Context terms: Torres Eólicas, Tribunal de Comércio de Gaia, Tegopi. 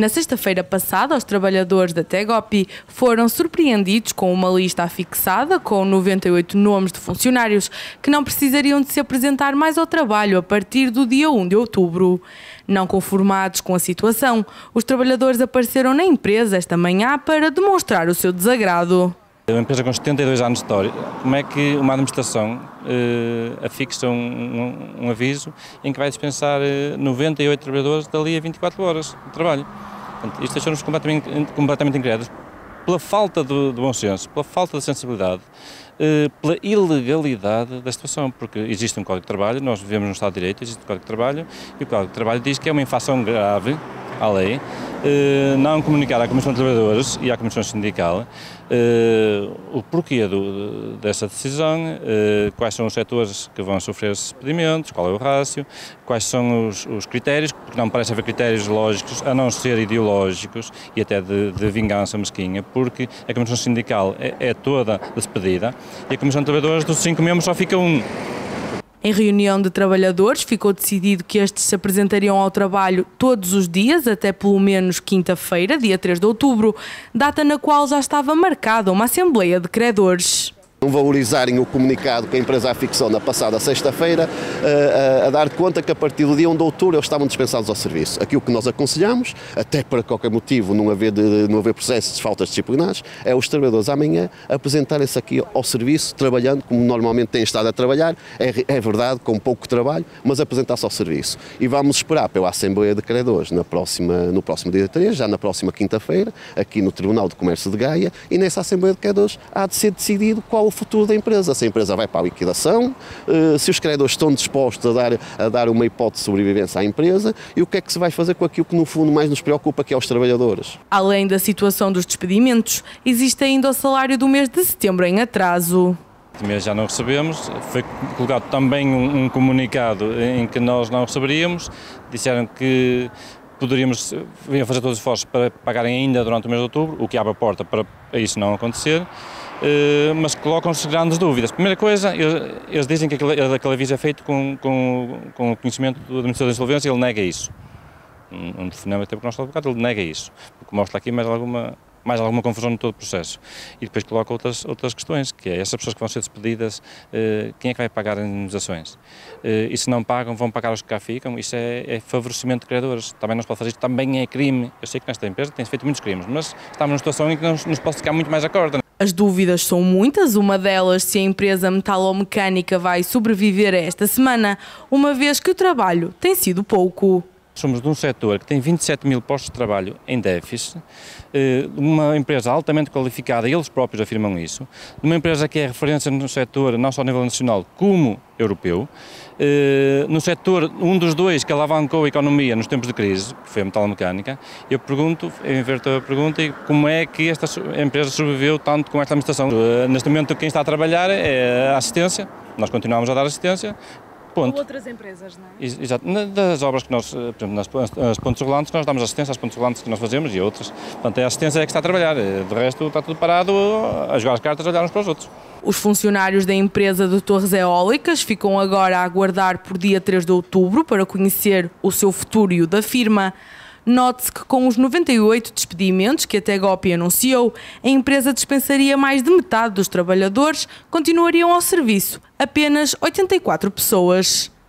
Na sexta-feira passada, os trabalhadores da Tegopi foram surpreendidos com uma lista afixada com 98 nomes de funcionários que não precisariam de se apresentar mais ao trabalho a partir do dia 1 de outubro. Não conformados com a situação, os trabalhadores apareceram na empresa esta manhã para demonstrar o seu desagrado. Uma empresa com 72 anos de história, como é que uma administração afixa um aviso em que vai dispensar 98 trabalhadores dali a 24 horas de trabalho? Portanto, isto deixou-nos completamente incrédulos, pela falta de bom senso, pela falta de sensibilidade, pela ilegalidade da situação, porque existe um Código de Trabalho, nós vivemos num Estado de Direito, existe um Código de Trabalho, e o Código de Trabalho diz que é uma infração grave à lei, não comunicar à Comissão de Trabalhadores e à Comissão Sindical o porquê dessa decisão, quais são os setores que vão sofrer esses pedimentos, qual é o rácio, quais são os critérios, porque não parece haver critérios lógicos, a não ser ideológicos e até de vingança mesquinha, porque a Comissão Sindical é toda despedida e a Comissão de Trabalhadores dos 5 membros só fica um. Em reunião de trabalhadores, ficou decidido que estes se apresentariam ao trabalho todos os dias, até pelo menos quinta-feira, dia 3 de outubro, data na qual já estava marcada uma assembleia de credores. Não valorizarem o comunicado que a empresa afixou na passada sexta-feira, a dar conta que a partir do dia 1 de outubro eles estavam dispensados ao serviço. Aquilo que nós aconselhamos, até para qualquer motivo não haver processos de faltas disciplinares, é os trabalhadores amanhã apresentarem-se aqui ao serviço, trabalhando como normalmente têm estado a trabalhar, é verdade, com pouco trabalho, mas apresentar-se ao serviço. E vamos esperar pela Assembleia de Credores no próximo dia 3, já na próxima quinta-feira, aqui no Tribunal de Comércio de Gaia, e nessa Assembleia de Credores há de ser decidido qual o futuro da empresa, se a empresa vai para a liquidação, se os credores estão dispostos a dar uma hipótese de sobrevivência à empresa e o que é que se vai fazer com aquilo que no fundo mais nos preocupa, que é os trabalhadores. Além da situação dos despedimentos, existe ainda o salário do mês de setembro em atraso. Este mês já não recebemos, foi colocado também um comunicado em que nós não receberíamos, disseram que poderíamos vir a fazer todos os esforços para pagarem ainda durante o mês de outubro, o que abre a porta para isso não acontecer, mas colocam-se grandes dúvidas. Primeira coisa, eles dizem que aquele aviso é feito com o conhecimento do Administrador de Insolvência e ele nega isso. Um telefonema até porque nós estamos advogado, ele nega isso, porque mostra aqui mais alguma confusão no todo o processo. E depois coloca outras questões, que é essas pessoas que vão ser despedidas, quem é que vai pagar as indemnizações? E se não pagam, vão pagar os que cá ficam? Isso é favorecimento de credores, também não se pode fazer isto, também é crime. Eu sei que nesta empresa tem-se feito muitos crimes, mas estamos numa situação em que nos pode ficar muito mais à corda. As dúvidas são muitas, uma delas se a empresa metalomecânica vai sobreviver a esta semana, uma vez que o trabalho tem sido pouco. Somos de um setor que tem 27 mil postos de trabalho em déficit, uma empresa altamente qualificada, eles próprios afirmam isso, uma empresa que é referência no setor, não só a nível nacional, como europeu, no setor, um dos dois que alavancou a economia nos tempos de crise, que foi a metalomecânica. Eu pergunto, eu inverto a pergunta, como é que esta empresa sobreviveu tanto com esta administração? Neste momento quem está a trabalhar é a assistência, nós continuamos a dar assistência, ponto. Outras empresas, não é? Exato. Das obras que nós, por exemplo, nas pontes rolantes, nós damos assistência às pontes rolantes que nós fazemos e outras. Portanto, é a assistência é que está a trabalhar. De resto, está tudo parado a jogar as cartas, a olhar uns para os outros. Os funcionários da empresa de Torres Eólicas ficam agora a aguardar por dia 3 de outubro para conhecer o seu futuro e o da firma. Note-se que com os 98 despedimentos que a Tegopi anunciou, a empresa dispensaria mais de metade dos trabalhadores, continuariam ao serviço apenas 84 pessoas.